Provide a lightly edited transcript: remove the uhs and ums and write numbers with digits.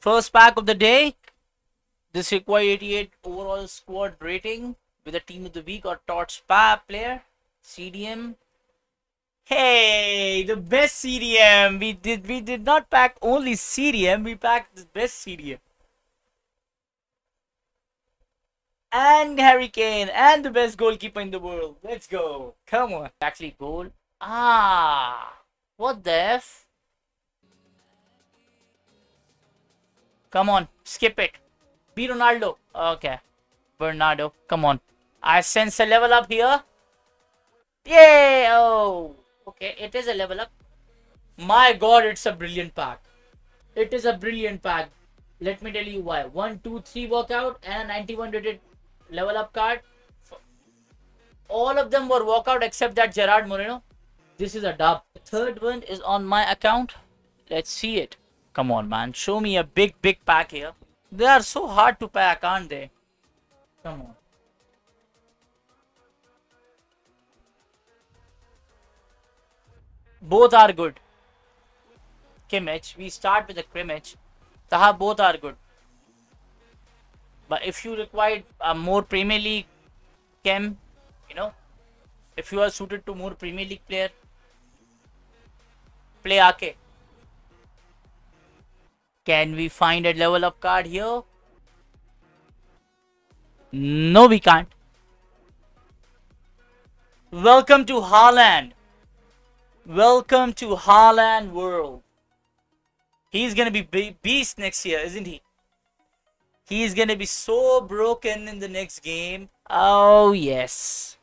First pack of the day. This required 88 overall squad rating with a team of the week or Tots player. CDM. Hey, the best CDM. We did not pack only CDM. We packed the best CDM. And Harry Kane and the best goalkeeper in the world. Let's go. Come on. Actually, goal. Ah, what the F? Come on, skip it. Be Ronaldo. Okay. Bernardo, come on. I sense a level up here. Yay! Oh, okay. It is a level up. My God, it's a brilliant pack. It is a brilliant pack. Let me tell you why. 1, 2, 3 walkout and a 91 rated level up card. All of them were walkout except that Gerard Moreno. This is a dub. The third one is on my account. Let's see it. Come on, man. Show me a big pack here. They are so hard to pack, aren't they? Come on. Both are good. Kimmich. We start with the Kimmich. Taha, both are good. But if you require a more Premier League Chem, you know, if you are suited to more Premier League player, play Aké. Can we find a level up card here? No, we can't. Welcome to Haaland. Welcome to Haaland world. He's gonna be beast next year, isn't he? He's gonna be so broken in the next game. Oh yes.